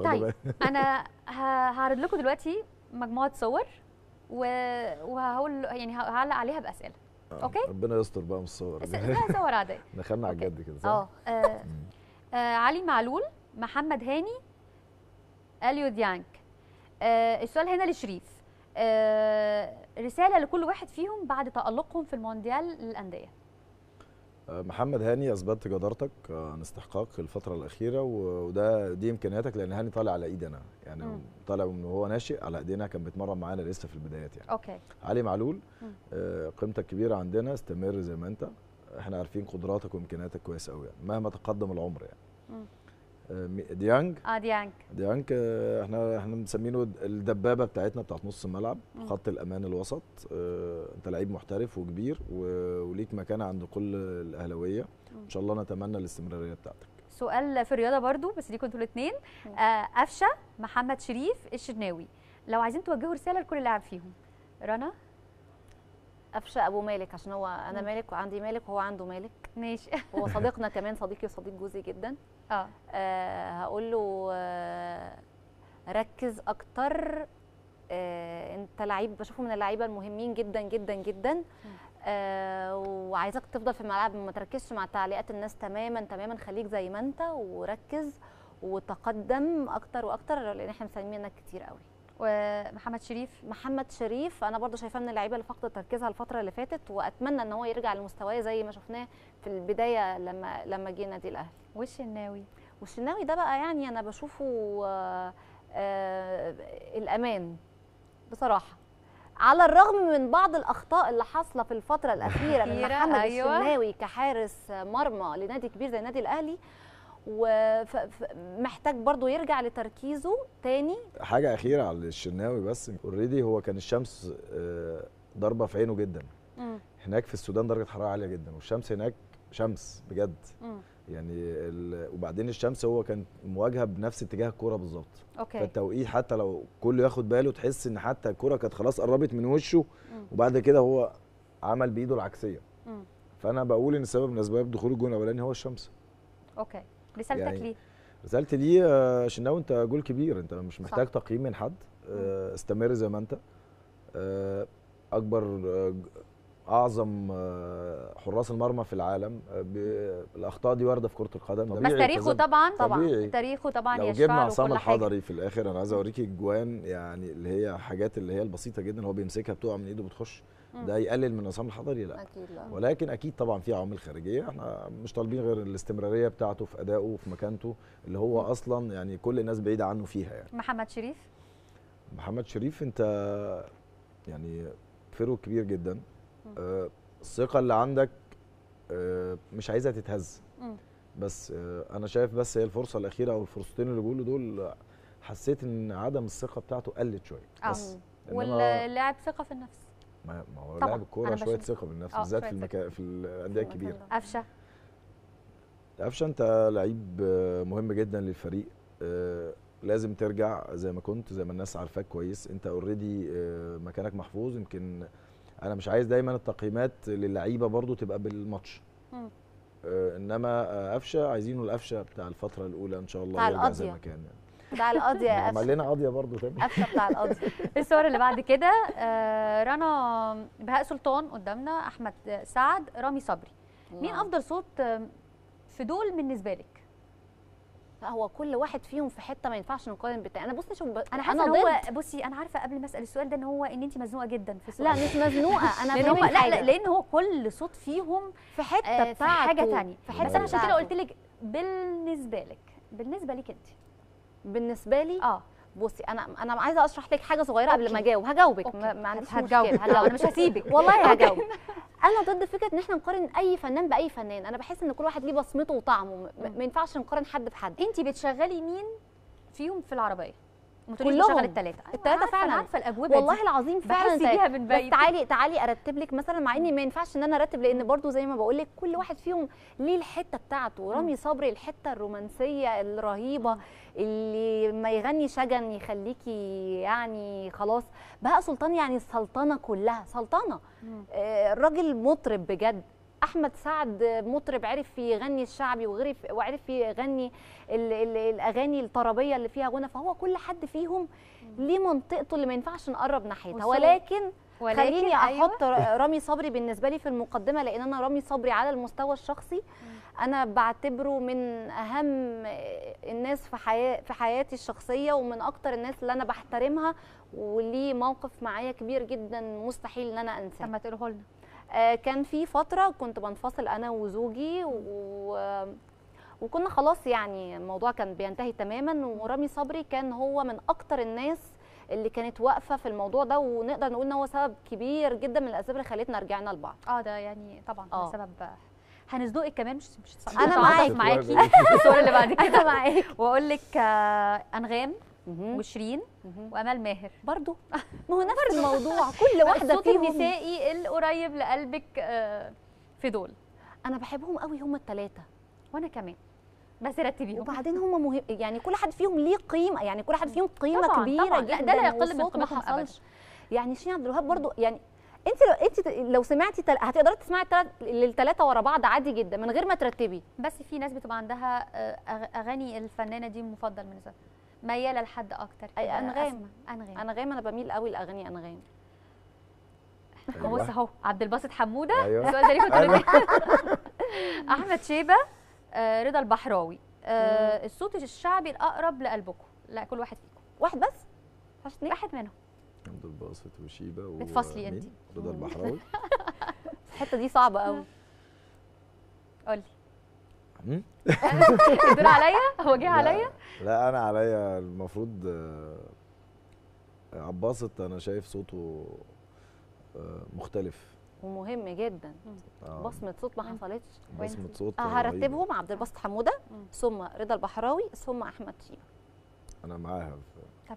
طيب انا هعرض لكم دلوقتي مجموعه صور وهقول يعني هعلق عليها باسئله. اوكي ربنا يستر بقى من الصور دي. لا صور عاديه دخلنا على الجد كده صح. علي معلول، محمد هاني، اليو ديانج. السؤال هنا لشريف، رساله لكل واحد فيهم بعد تألقهم في المونديال للانديه. محمد هاني، اثبتت جدارتك عن استحقاق الفتره الاخيره دي امكانياتك، لان هاني طالع على ايدي انا يعني طالع من وهو ناشئ على ايدينا، كان بيتمرن معانا لسه في البدايات يعني. اوكي علي معلول، قيمتك كبيره عندنا، استمر زي ما انت، احنا عارفين قدراتك وامكانياتك كويس قوي يعني مهما تقدم العمر يعني. ديانج ديانج احنا مسمينه الدبابه بتاعتنا، بتاعت نص الملعب، خط الامان الوسط. انت لعيب محترف وكبير وليك مكانه عند كل الاهلاويه، ان شاء الله نتمنى الاستمراريه بتاعتك. سؤال في الرياضه برضو بس ليكوا انتوا الاثنين، أفشى، محمد شريف الشناوي، لو عايزين توجهوا رساله لكل لاعب فيهم. رنا أفشى، ابو مالك، عشان هو انا مالك وعندي مالك وهو عنده مالك، ماشي، هو صديقنا كمان، صديقي وصديق جوزي جدا. هقول له ركز اكتر، انت لعيب، بشوفه من اللعيبه المهمين جدا جدا جدا، وعايزك تفضل في الملعب، ما تركزش مع تعليقات الناس، تماما تماما خليك زي ما انت وركز وتقدم اكتر واكتر، لان احنا مسلمينك كتير قوي. ومحمد شريف، انا برضو شايفاه من اللعيبه اللي فقدت تركيزها الفتره اللي فاتت، واتمنى ان هو يرجع لمستواه زي ما شفناه في البدايه لما جه النادي الاهلي. والشناوي ده بقى يعني انا بشوفه الامان بصراحه، على الرغم من بعض الاخطاء اللي حاصله في الفتره الاخيره من محمد الشناوي كحارس مرمى لنادي كبير زي النادي الاهلي، ومحتاج برضو يرجع لتركيزه تاني. حاجه اخيره على الشناوي بس، اوريدي هو كان الشمس ضربه في عينه جدا. هناك في السودان درجه حراره عاليه جدا، والشمس هناك شمس بجد يعني وبعدين الشمس هو كان مواجهه بنفس اتجاه الكوره بالظبط. فالتوقيت حتى لو كله ياخد باله، تحس ان حتى الكوره كانت خلاص قربت من وشه، وبعد كده هو عمل بايده العكسيه. فانا بقول ان سبب من اسباب دخول الجون الاولاني هو الشمس. اوكي رسالتك يعني ليه؟ رسالتي ليه، شناوي انت جول كبير، انت مش محتاج تقييم من حد، استمر زي ما انت، اكبر اعظم حراس المرمى في العالم، الاخطاء دي وارده في كره القدم، بس تاريخه طبعا تاريخه طبعا يشفع له كل حاجه. لو جبنا عصام الحضري في الاخر، انا عايز اوريكي الجوان يعني اللي هي حاجات اللي هي البسيطه جدا، هو بيمسكها بتقع من ايده بتخش، ده يقلل من عصام الحضري؟ لا أكيد لا، ولكن اكيد طبعا في عوامل خارجيه، احنا مش طالبين غير الاستمراريه بتاعته في ادائه وفي مكانته اللي هو اصلا يعني كل الناس بعيده عنه فيها يعني. محمد شريف انت يعني فيرو كبير جدا، الثقه اللي عندك مش عايزها تتهز، بس انا شايف بس هي الفرصه الاخيره او الفرصتين اللي بيقولوا دول، حسيت ان عدم الثقه بتاعته قلت شويه بس. واللاعب ثقه في النفس، ما هو لاعب الكوره شويه ثقه بالنفس بالذات في الانديه الكبيره. أفشة انت لعيب مهم جدا للفريق، لازم ترجع زي ما كنت، زي ما الناس عارفاك كويس، انت اوريدي مكانك محفوظ. يمكن انا مش عايز دايما التقييمات للعيبه برضو تبقى بالماتش، انما أفشة عايزينه القفشه بتاع الفتره الاولى ان شاء الله يرجع زي ما كان يعني. بتاع القضيه يا قفشه، عملنا قضيه برضه تاني، قفشه بتاع القضيه. الصور اللي بعد كده، رنا، بهاء سلطان قدامنا، احمد سعد، رامي صبري. مين افضل صوت في دول بالنسبه لك؟ لا هو كل واحد فيهم في حته، ما ينفعش نقارن بالتاني. انا بصي شوف، انا حاسه هو، بصي انا عارفه قبل ما اسال السؤال ده ان هو ان انت مزنوقه جدا في السؤال. لا مش مزنوقه انا فاهمه. لا لان هو كل صوت فيهم في حته بتاعته، في حاجه ثانيه، في حته. انا عشان كده قلت لك بالنسبه ليك انت. بالنسبه لي بصي انا عايزه اشرح لك حاجه صغيره قبل ما اجاوب. هجاوبك، ما عنديش مشكله، انا مش هسيبك والله هجاوب. انا ضد فكره ان احنا نقارن اي فنان باي فنان، انا بحس ان كل واحد ليه بصمته وطعمه، ما ينفعش نقارن حد بحد. انت بتشغلي مين فيهم في العربيه؟ كلهم الثلاثه فعلا، عارفه الاجوبه والله العظيم فعلا بيها من بعيد. تعالي ارتب لك مثلا، مع اني ما ينفعش ان انا ارتب، لان برضو زي ما بقول لك كل واحد فيهم ليه الحته بتاعته. رامي صبري الحته الرومانسيه الرهيبه اللي ما يغني شجن يخليكي يعني خلاص. بهاء سلطان يعني السلطنه كلها سلطنه، الراجل مطرب بجد، احمد سعد مطرب عرف يغني الشعبي وعرف يغني الاغاني الطربيه اللي فيها غنى، فهو كل حد فيهم ليه منطقته اللي ما ينفعش نقرب ناحيتها. ولكن خليني احط رامي صبري بالنسبه لي في المقدمه، لان انا رامي صبري على المستوى الشخصي انا بعتبره من اهم الناس في حياتي الشخصيه، ومن اكتر الناس اللي انا بحترمها وليه موقف معايا كبير جدا مستحيل ان انا انساه. لما تقوله لنا كان في فتره كنت بنفصل انا وزوجي وكنا خلاص يعني الموضوع كان بينتهي تماما، ورامي صبري كان هو من اكتر الناس اللي كانت واقفه في الموضوع ده، ونقدر نقول ان هو سبب كبير جدا من الاسباب اللي خلتنا رجعنا لبعض. ده يعني طبعا سبب. هنزدقك كمان مش انا معاكي الصوره اللي بعد كده معاكي، واقول لك انغام وشيرين وامال ماهر برضو، ما هو نفس الموضوع كل واحده فيهم. الصوت النسائي القريب لقلبك في دول انا بحبهم قوي هم الثلاثه، وانا كمان بس رتبيهم. وبعدين هم مهم يعني كل حد فيهم ليه قيمه، يعني كل حد فيهم قيمه طبعاً كبيره طبعاً. جدا، ده لا يقل من قيمتهم ابدا. يعني شيرين عبد الوهاب برضو، يعني انت لو سمعتي هتقدري تسمعي الثلاثه ورا بعض عادي جدا من غير ما ترتبي. بس في ناس بتبقى عندها اغاني الفنانه دي مفضل بالنسبه مياله لحد اكتر. انغام انا بميل قوي لاغاني انغام. بص اهو عبد الباسط حمودة. أيوة. السؤال ده ليه كنت احمد شيبة، رضا البحراوي. الصوت الشعبي الاقرب لقلبكم؟ لا كل واحد فيكم واحد بس فاشتني واحد منهم. عبد الباسط وشيبة بتفصلي انت رضا البحراوي. الحته دي صعبه قوي. قولي الدور عليا، هو جه عليا؟ لا انا عليا المفروض. عباسط انا شايف صوته مختلف ومهم جدا. بصمه صوت ما حصلتش. بصمه صوت هرتبهم عبد الباسط حموده ثم رضا البحراوي ثم احمد شيبة. انا معاها.